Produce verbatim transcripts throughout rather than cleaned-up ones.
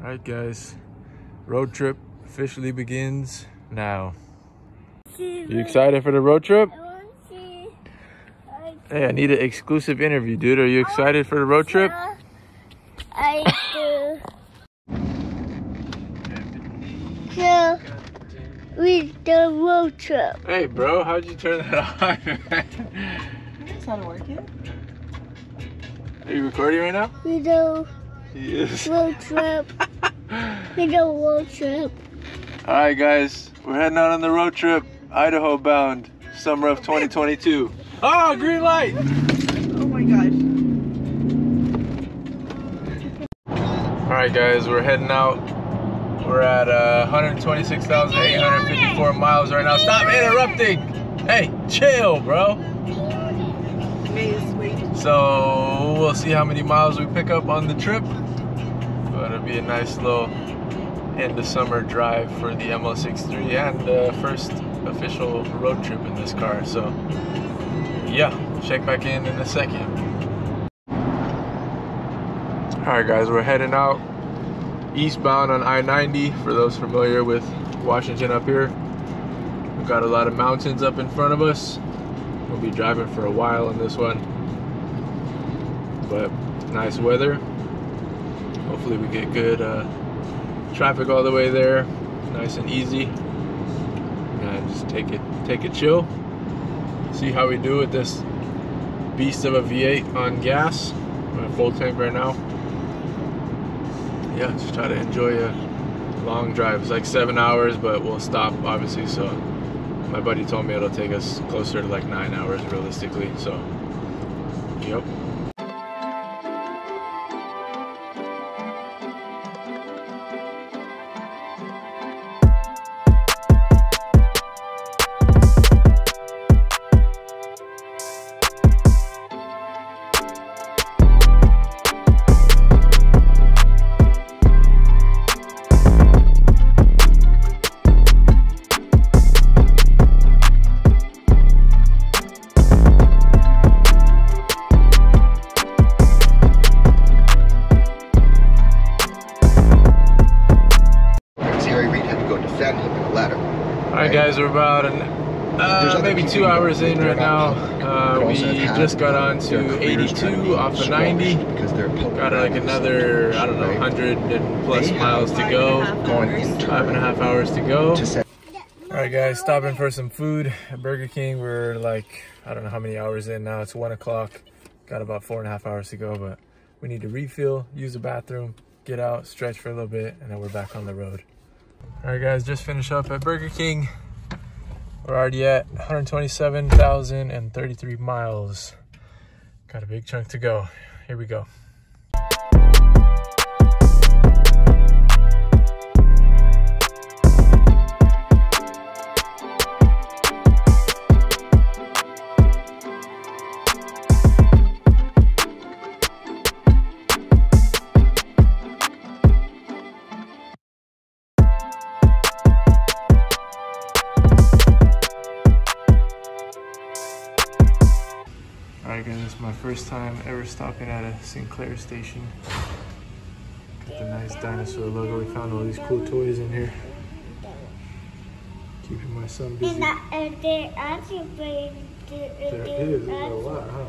All right, guys, road trip officially begins now. You excited for the road trip? Hey, I need an exclusive interview, dude. Are you excited for the road trip? I do. So, we the road trip. Hey, bro, how'd you turn that on? It's not working. Are you recording right now? We do. Yes. Road trip. We do road trip. All right, guys, we're heading out on the road trip, Idaho bound, summer of twenty twenty-two. Oh, green light! Oh my gosh. Alright guys, we're heading out. We're at uh, one hundred twenty-six thousand eight hundred fifty-four miles right now. Stop interrupting! Hey, chill, bro! So, we'll see how many miles we pick up on the trip. But it'll be a nice little end of summer drive for the M L sixty-three and the uh, first official road trip in this car. So. Yeah, check back in in a second. All right, guys, we're heading out eastbound on I ninety. For those familiar with Washington up here, we've got a lot of mountains up in front of us. We'll be driving for a while on this one, but nice weather. Hopefully we get good uh, traffic all the way there, nice and easy, and just take it, take it chill. See how we do with this beast of a V eight on gas. I'm at full tank right now. Yeah, just try to enjoy a long drive. It's like seven hours, but we'll stop obviously. So my buddy told me it'll take us closer to like nine hours realistically. So, yep. We're about an, uh, maybe two hours in right now. Uh, we just got on to eighty-two off the ninety. Got like another, I don't know, one hundred plus miles to go. Five and a half hours to go. All right, guys, stopping for some food at Burger King. We're like, I don't know how many hours in now. It's one o'clock. Got about four and a half hours to go, but we need to refill, use the bathroom, get out, stretch for a little bit, and then we're back on the road. All right, guys, just finished up at Burger King. We're already at one hundred twenty-seven thousand thirty-three miles. Got a big chunk to go. Here we go. My first time ever stopping at a Sinclair station. Got the nice dinosaur logo. We found all these cool toys in here. Keeping my son busy. There is a lot, huh?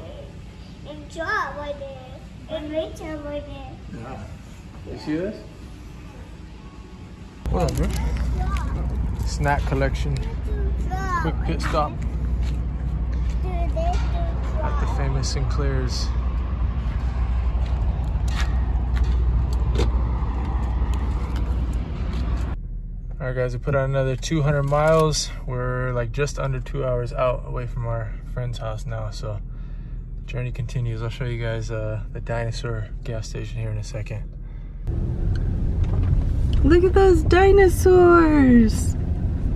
And John was there. And Rachel was there. Yeah. You see this? What up, bro? Snack collection. Quick pit stop. At the famous Sinclair's. All right, guys, we put on another two hundred miles. We're like just under two hours out away from our friend's house now, so the journey continues. I'll show you guys uh, the dinosaur gas station here in a second. Look at those dinosaurs.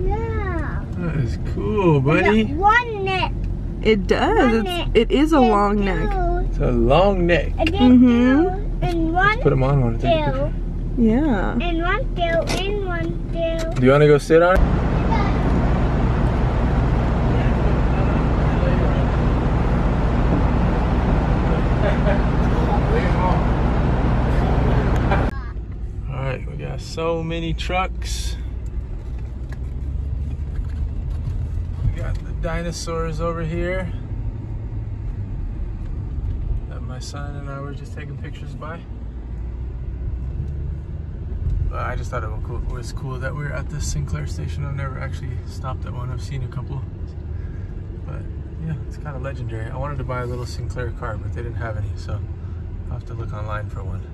Yeah. That is cool, buddy. One neck. It does. It's, it is a and long two. neck. It's a long neck. Mm-hmm. And one. Let's put them on one. Yeah. And one tail. And one tail. Do you want to go sit on it? Yeah. All right, So many trucks. We got the dinosaurs over here that my son and I were just taking pictures by. But I just thought it was cool, it was cool that we were at this Sinclair station. I've never actually stopped at one. I've seen a couple. But yeah, it's kind of legendary. I wanted to buy a little Sinclair car, but they didn't have any, so I'll have to look online for one.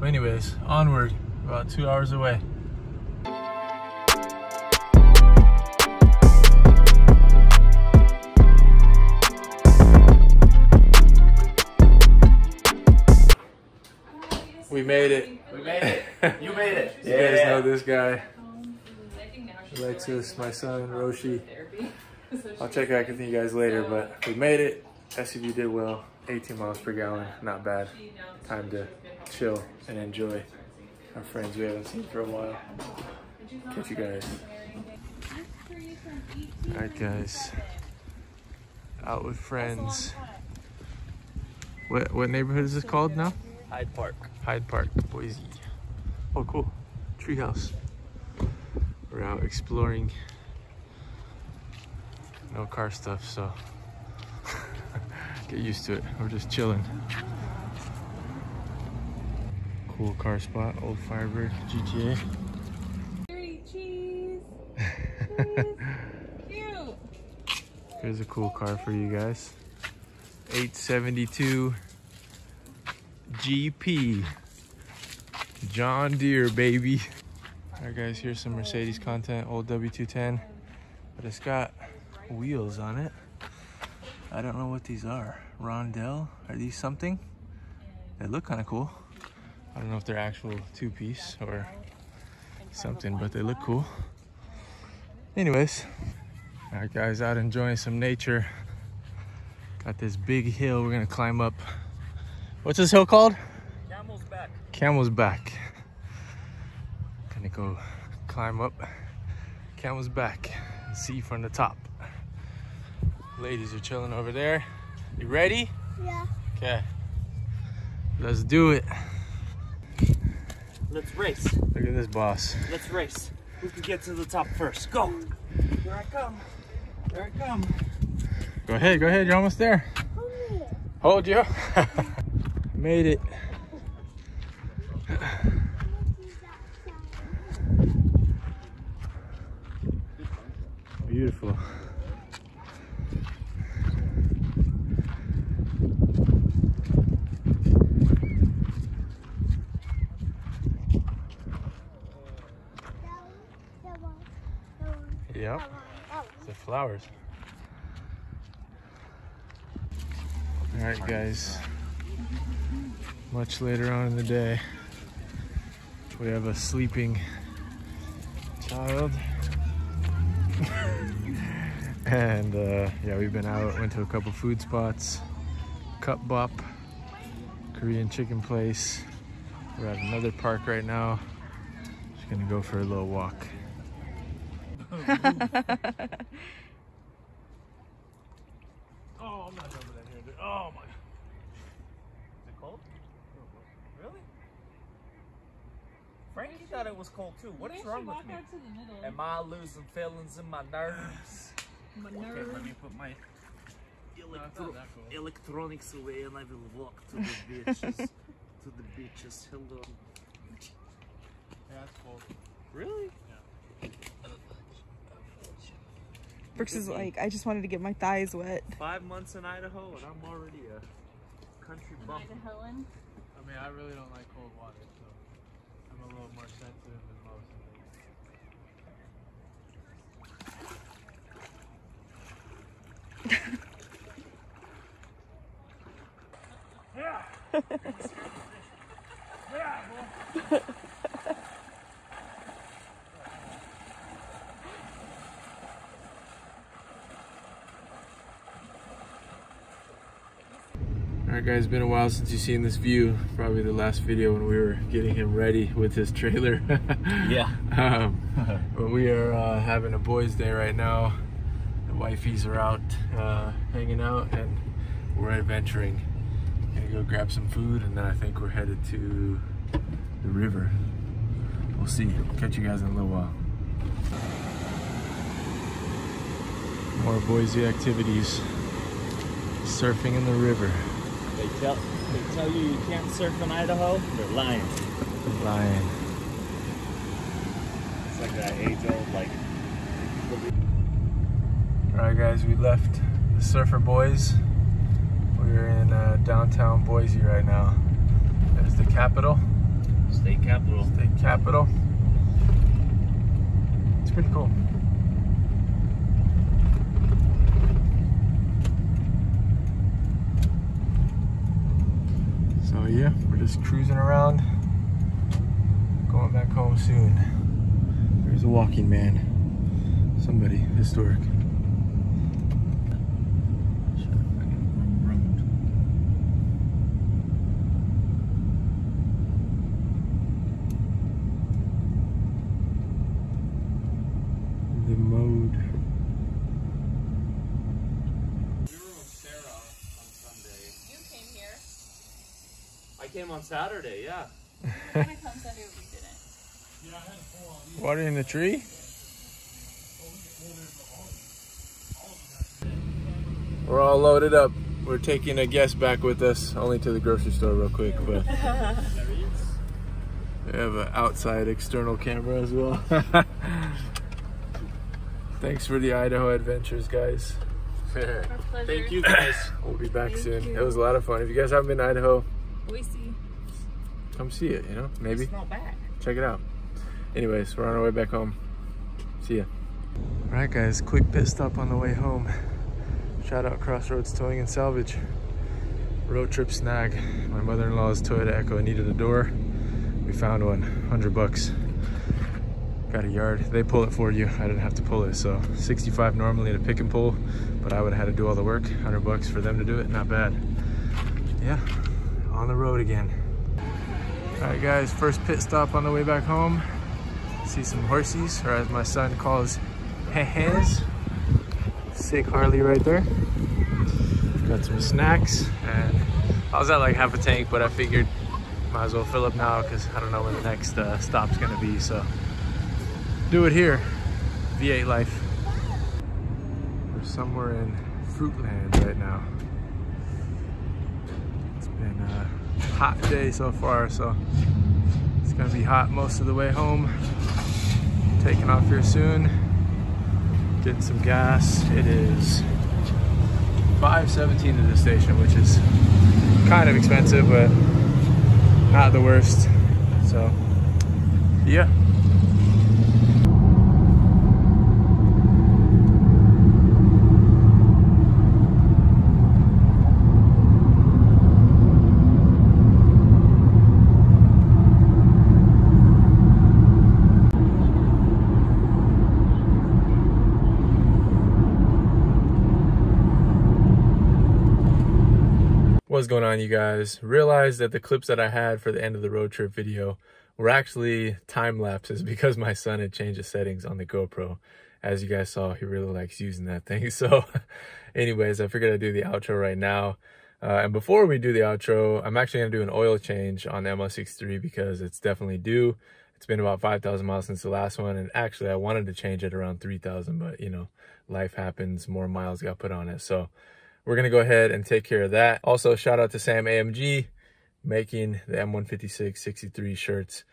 But anyways, onward. About two hours away. We made it. We made it. You made it. You yeah. guys know this guy. Alexis, my son, Roshi. I'll check back with you guys later, but we made it. S U V did well. eighteen miles per gallon. Not bad. Time to chill and enjoy our friends we haven't seen for a while. Catch you guys. Alright guys, out with friends. What what neighborhood is this called now? Hyde Park. Hyde Park, Boise. Oh cool, treehouse. We're out exploring. No car stuff, so get used to it. We're just chilling. Cool car spot, old Firebird G T A. Dirty cheese. Cheese. Cute. Here's a cool car for you guys. eight seventy-two G P. John Deere, baby. Alright guys, here's some Mercedes content, old W two ten. But it's got wheels on it. I don't know what these are. Rondell? Are these something? They look kind of cool. I don't know if they're actual two-piece or something, but they look cool. Anyways, all right guys, out enjoying some nature. Got this big hill we're gonna climb up. What's this hill called? Camel's Back. Camel's Back. Gonna go climb up Camel's Back and see from the top. Ladies are chilling over there. You ready? Yeah. Okay, let's do it. Let's race. Look at this boss. Let's race. Who can get to the top first? Go. Here I come. Here I come. Go ahead. Go ahead. You're almost there. Hold you. Made it. Beautiful. Yep, the flowers. All right guys, much later on in the day, we have a sleeping child. And uh, yeah, we've been out, went to a couple food spots. Cup Bop, Korean chicken place. We're at another park right now. Just gonna go for a little walk. Oh, I'm not done with that here, dude. Oh my. Is it cold? Really? Frankie thought it was cold too. What is wrong with me? Am I losing feelings in my nerves? My nerves. Okay, let me put my electro electronics away and I will walk to the beaches. To the beaches. Hello. Yeah, it's cold. Really? Yeah. Brooks is like, I just wanted to get my thighs wet. Five months in Idaho and I'm already a country bum. Idahoan? I mean, I really don't like cold water, so I'm a little more sensitive than most. Yeah! Yeah, boy! Alright guys, it's been a while since you've seen this view. Probably the last video when we were getting him ready with his trailer. Yeah. um, but we are uh, having a boys' day right now. The wifeys are out uh, hanging out and we're adventuring. Gonna go grab some food and then I think we're headed to the river. we'll see. We'll catch you guys in a little while. More Boise activities. Surfing in the river. They tell, they tell you you can't surf in Idaho, they're lying. They're lying. It's like that age-old, like... Alright guys, we left the Surfer Boys. We're in uh, downtown Boise right now. There's the Capitol. State Capitol. State Capitol. It's pretty cool. So yeah, we're just cruising around, going back home soon. There's a walking man, somebody historic. The mode. Came on Saturday, yeah. Kind of come Sunday, we didn't. Yeah, I had a pull on. Water in the tree? We're all loaded up. We're taking a guest back with us, only to the grocery store real quick, but we have an outside external camera as well. Thanks for the Idaho adventures, guys. Fair. Our pleasure. Thank you guys. We'll be back Thank soon. You. It was a lot of fun. If you guys haven't been to Idaho, Boise. Come see it, you know, maybe. It's not bad. Check it out. Anyways, we're on our way back home. See ya. All right, guys, quick pit stop on the way home. Shout out Crossroads Towing and Salvage. Road trip snag. My mother-in-law's Toyota Echo needed a door. We found one, one hundred bucks. Got a yard. They pull it for you. I didn't have to pull it, so sixty-five normally to pick and pull, but I would have had to do all the work. one hundred bucks for them to do it, not bad. Yeah. On the road again. All right guys, first pit stop on the way back home. See some horsies, or as my son calls, hehes. Sick Harley right there. Got some snacks, and I was at like half a tank, but I figured might as well fill up now because I don't know when the next uh, stop's gonna be, so do it here. V eight life. We're somewhere in Fruitland right now. And, uh, hot day so far, so it's gonna be hot most of the way home. Taking off here soon, getting some gas. It is five seventeen at the station, which is kind of expensive, but not the worst. So yeah. What's going on, you guys? Realized that the clips that I had for the end of the road trip video were actually time lapses because my son had changed the settings on the GoPro. As you guys saw, he really likes using that thing. So anyways, I figured I'd do the outro right now. Uh, and before we do the outro, I'm actually gonna do an oil change on the M L sixty-three because it's definitely due. It's been about five thousand miles since the last one. And actually I wanted to change it around three thousand, but you know, life happens, more miles got put on it. So we're gonna go ahead and take care of that. Also, shout out to Sam A M G, making the M one fifty-six sixty-three shirts.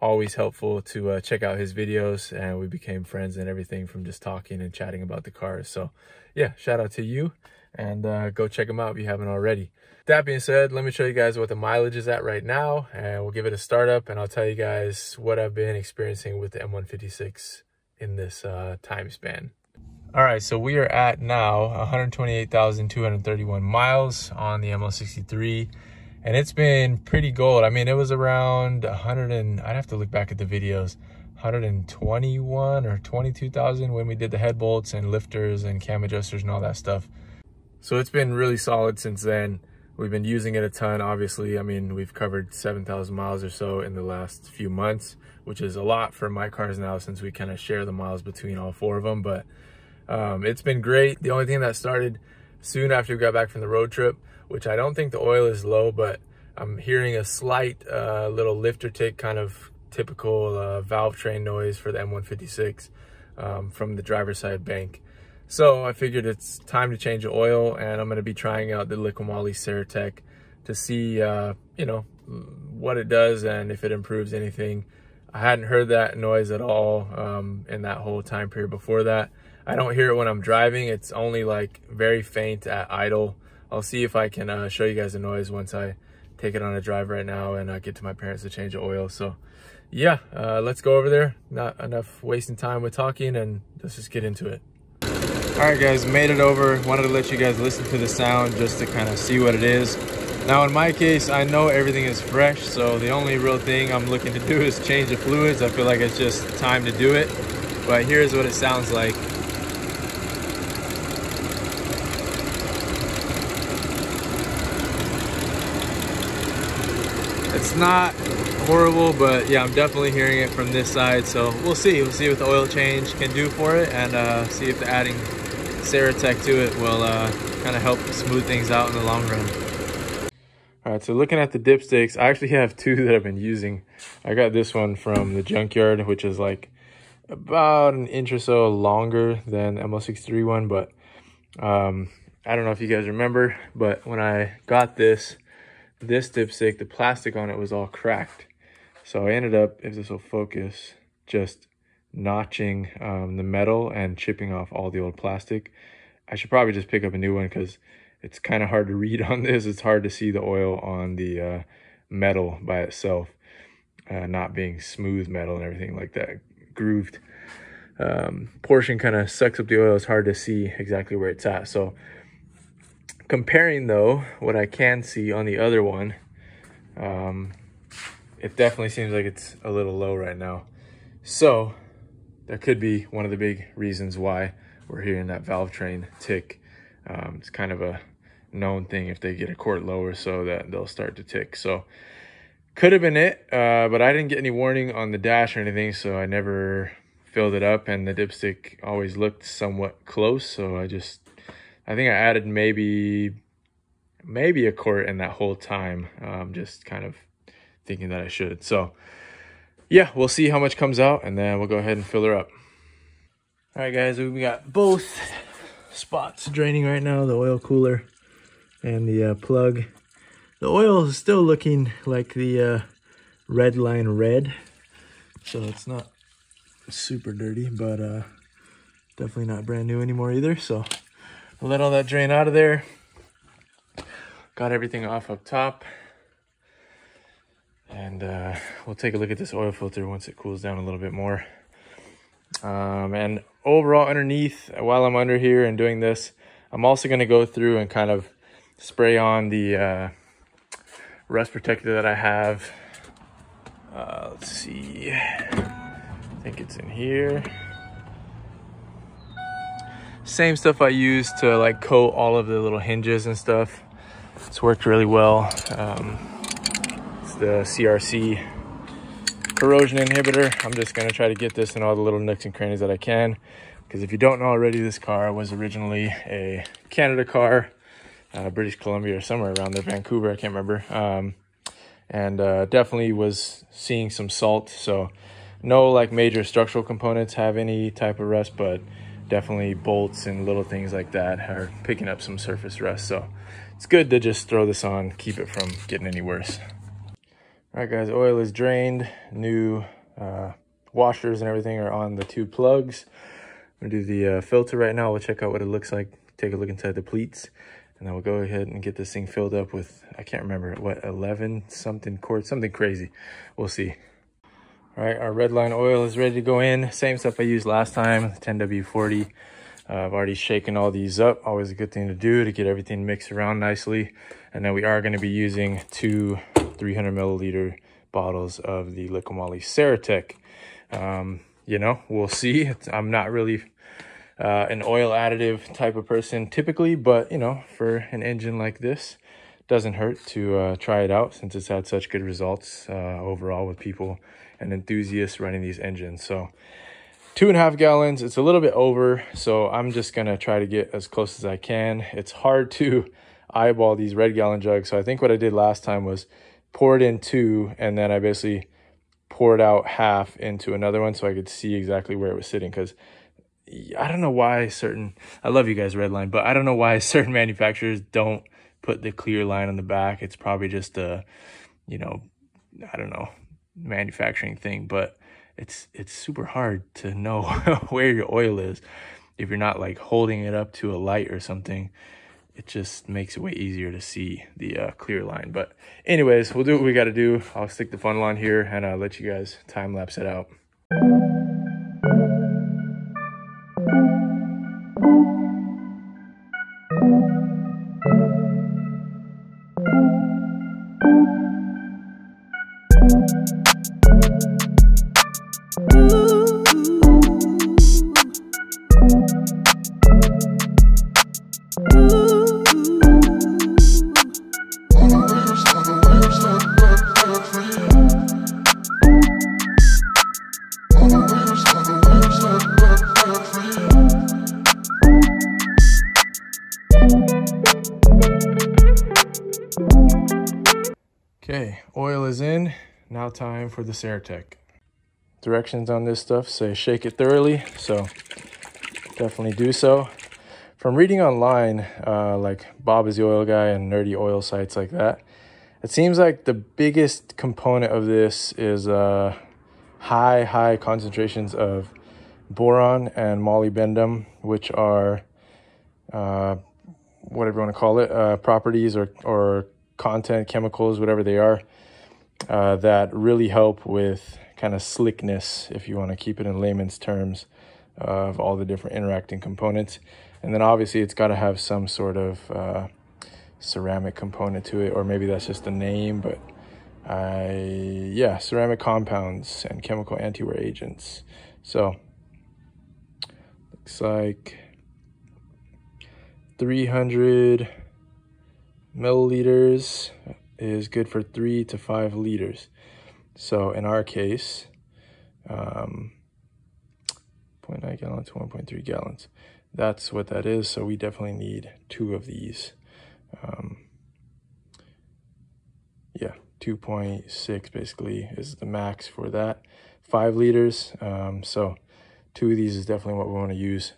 Always helpful to uh, check out his videos, and we became friends and everything from just talking and chatting about the cars. So yeah, shout out to you, and uh, go check them out if you haven't already. That being said, let me show you guys what the mileage is at right now, and we'll give it a startup, and I'll tell you guys what I've been experiencing with the M one fifty-six in this uh, time span. All right, so we are at now one hundred twenty-eight thousand two hundred thirty-one miles on the M L sixty-three, and it's been pretty gold. I mean, it was around one hundred and I'd have to look back at the videos, one hundred twenty-one or twenty-two thousand when we did the head bolts and lifters and cam adjusters and all that stuff. So it's been really solid since then. We've been using it a ton, obviously. I mean, we've covered seven thousand miles or so in the last few months, which is a lot for my cars now since we kind of share the miles between all four of them, but Um, it's been great. The only thing that started soon after we got back from the road trip, which I don't think the oil is low, but I'm hearing a slight uh, little lifter tick kind of typical uh, valve train noise for the M one fifty-six um, from the driver's side bank. So I figured it's time to change the oil, and I'm gonna be trying out the Liqui Moly Ceratec to see, uh, you know, what it does and if it improves anything. I hadn't heard that noise at all um, in that whole time period before that. I don't hear it when I'm driving. It's only like very faint at idle. I'll see if I can uh, show you guys the noise once I take it on a drive right now and uh, get to my parents to change the oil. So yeah, uh, let's go over there. Not enough wasting time with talking, and let's just get into it. All right guys, made it over. Wanted to let you guys listen to the sound just to kind of see what it is. Now in my case, I know everything is fresh, so the only real thing I'm looking to do is change the fluids. I feel like it's just time to do it. But here's what it sounds like. It's not horrible, but yeah, I'm definitely hearing it from this side. So we'll see. We'll see what the oil change can do for it, and uh, see if the adding Ceratec to it will uh, kind of help smooth things out in the long run. All right, so looking at the dipsticks, I actually have two that I've been using. I got this one from the junkyard, which is like about an inch or so longer than the M L sixty-three one. But um, I don't know if you guys remember, but when I got this, this dipstick, the plastic on it was all cracked. So I ended up, if this will focus, just notching um, the metal and chipping off all the old plastic. I should probably just pick up a new one because it's kind of hard to read on this. It's hard to see the oil on the uh, metal by itself, uh, not being smooth metal and everything like that. Grooved um, portion kind of sucks up the oil. It's hard to see exactly where it's at. So comparing though, what I can see on the other one, um, it definitely seems like it's a little low right now. So that could be one of the big reasons why we're hearing that valve train tick. Um, it's kind of a known thing if they get a quart lower, so that they'll start to tick. So could have been it, uh, but I didn't get any warning on the dash or anything, so I never filled it up, and the dipstick always looked somewhat close. So I just, I think I added maybe, maybe a quart in that whole time, um, just kind of thinking that I should. So yeah, we'll see how much comes out, and then we'll go ahead and fill her up. All right guys, we got both spots draining right now, the oil cooler and the uh, plug. The oil is still looking like the uh, Redline red, so it's not super dirty, but uh, definitely not brand new anymore either. So I'll let all that drain out of there. Got everything off up top, and uh, we'll take a look at this oil filter once it cools down a little bit more. Um, and overall underneath, while I'm under here and doing this, I'm also going to go through and kind of spray on the uh, rust protector that I have. Uh, let's see, I think it's in here. Same stuff I use to like coat all of the little hinges and stuff. It's worked really well. Um, it's the C R C corrosion inhibitor. I'm just going to try to get this in all the little nooks and crannies that I can, because if you don't know already, this car was originally a Canada car, uh, British Columbia or somewhere around there, Vancouver, I can't remember, um, and uh, definitely was seeing some salt. So no like major structural components have any type of rust, but definitely bolts and little things like that are picking up some surface rust. So it's good to just throw this on, keep it from getting any worse. All right guys, oil is drained, new uh, washers and everything are on the two plugs. I'm gonna do the uh, filter right now. We'll check out what it looks like, take a look inside the pleats, and then we'll go ahead and get this thing filled up with, I can't remember, what, eleven something quarts, something crazy. We'll see. All right, our Redline oil is ready to go in. Same stuff I used last time, ten W forty. Uh, I've already shaken all these up. Always a good thing to do to get everything mixed around nicely. And then we are gonna be using two three hundred milliliter bottles of the Liqui Moly Ceratec. Um, you know, we'll see. It's, I'm not really uh, an oil additive type of person typically, but you know, for an engine like this, it doesn't hurt to uh, try it out, since it's had such good results uh, overall with people and enthusiasts running these engines. So two and a half gallons, it's a little bit over, so I'm just gonna try to get as close as I can. It's hard to eyeball these red gallon jugs, so I think what I did last time was pour it in two, and then I basically poured out half into another one so I could see exactly where it was sitting, because I don't know why certain, I love you guys, Redline, but I don't know why certain manufacturers don't put the clear line on the back. It's probably just a, you know, I don't know, manufacturing thing, but it's it's super hard to know where your oil is if you're not like holding it up to a light or something. It just makes it way easier to see the uh, clear line. But anyways, we'll do what we got to do. I'll stick the funnel on here and I'll let you guys time lapse it out. Okay, oil is in. Now time for the Ceratec. Directions on this stuff say shake it thoroughly, so definitely do so. From reading online, uh, like Bob is the Oil Guy and nerdy oil sites like that, it seems like the biggest component of this is uh, high, high concentrations of boron and molybdenum, which are uh, whatever you want to call it, uh, properties or or content, chemicals, whatever they are, uh, that really help with kind of slickness, if you want to keep it in layman's terms, uh, of all the different interacting components. And then obviously it's got to have some sort of uh, ceramic component to it, or maybe that's just the name, but I, yeah, ceramic compounds and chemical anti-wear agents. So looks like three hundred milliliters is good for three to five liters. So in our case, um, zero point nine gallons to one point three gallons. That's what that is. So we definitely need two of these. Um, yeah, two point six basically is the max for that. Five liters. Um, so two of these is definitely what we want to use.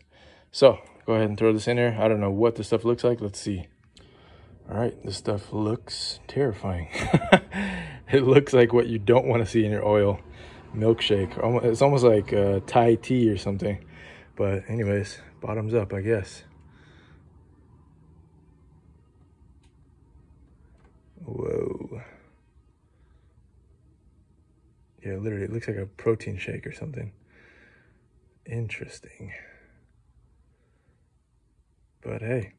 So go ahead and throw this in there. I don't know what this stuff looks like. Let's see. All right, this stuff looks terrifying. It looks like what you don't want to see in your oil milkshake. It's almost like a Thai tea or something. But anyways, bottoms up, I guess. Whoa. Yeah, literally, it looks like a protein shake or something. Interesting. But hey.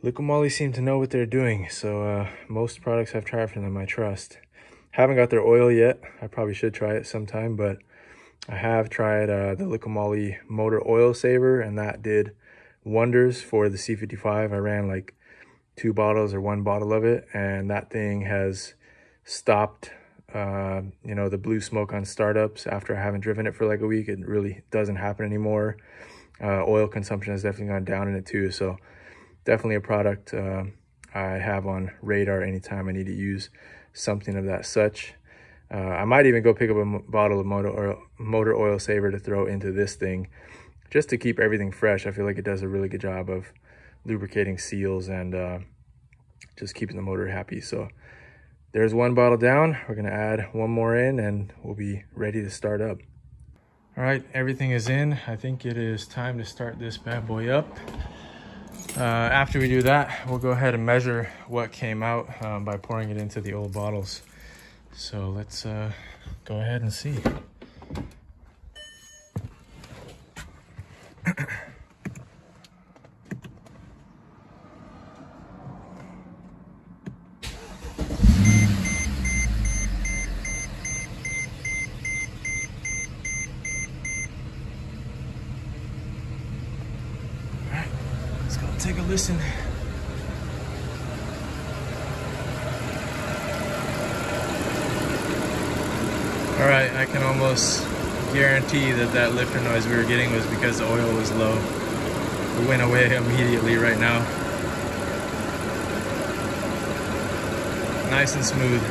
Liqui Moly seem to know what they're doing, so uh, most products I've tried from them, I trust. Haven't got their oil yet. I probably should try it sometime, but I have tried uh, the Liqui Moly Motor Oil Saver, and that did wonders for the C fifty-five. I ran like two bottles or one bottle of it, and that thing has stopped, uh, you know, the blue smoke on startups after I haven't driven it for like a week. It really doesn't happen anymore. Uh, oil consumption has definitely gone down in it too, so definitely a product uh, I have on radar anytime I need to use something of that such. Uh, I might even go pick up a m bottle of motor oil, motor oil saver to throw into this thing just to keep everything fresh. I feel like it does a really good job of lubricating seals and uh, just keeping the motor happy. So there's one bottle down. We're going to add one more in and we'll be ready to start up. All right, everything is in. I think it is time to start this bad boy up. Uh, after we do that, we'll go ahead and measure what came out um, by pouring it into the old bottles. So let's uh, go ahead and see. Listen. All right, I can almost guarantee that that lifter noise we were getting was because the oil was low. It went away immediately right now. Nice and smooth.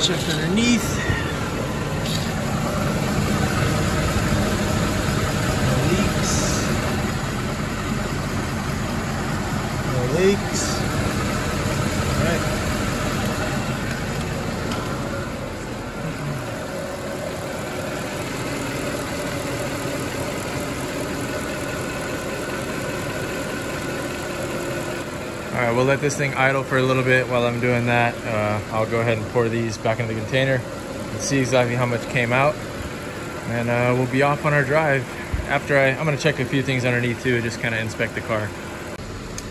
Check underneath. No leaks. No leaks. All right. All right, we'll let this thing idle for a little bit while I'm doing that. Uh, I'll go ahead and pour these back into the container and see exactly how much came out. And uh, we'll be off on our drive. After I, I'm gonna check a few things underneath too, just kind of inspect the car.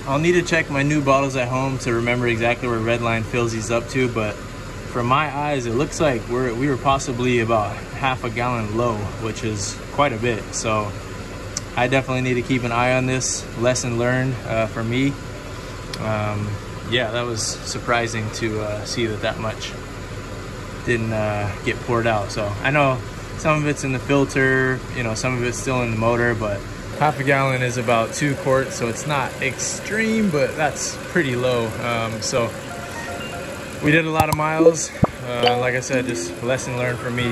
I'll need to check my new bottles at home to remember exactly where Redline fills these up to, but from my eyes, it looks like we're, we were possibly about half a gallon low, which is quite a bit. So I definitely need to keep an eye on this. Lesson learned uh, for me. Um, yeah, that was surprising to uh, see that that much didn't uh, get poured out. So I know some of it's in the filter, you know, some of it's still in the motor, but half a gallon is about two quarts, so it's not extreme, but that's pretty low. Um, so we did a lot of miles. Uh, like I said, just lesson learned for me.